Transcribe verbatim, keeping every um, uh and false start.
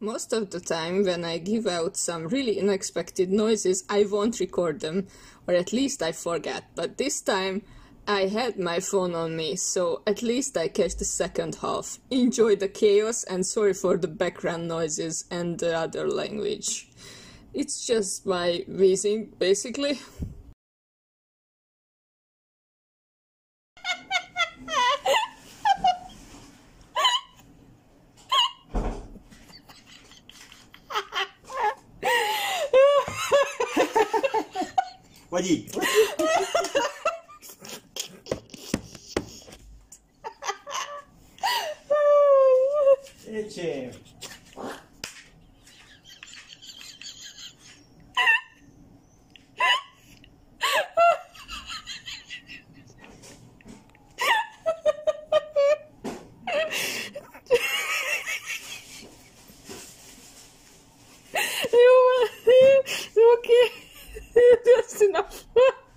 Most of the time when I give out some really unexpected noises, I won't record them, or at least I forget, but this time I had my phone on me, so at least I catch the second half. Enjoy the chaos and sorry for the background noises and the other language. It's just my wheezing, basically. What do you do? Okay, that's enough.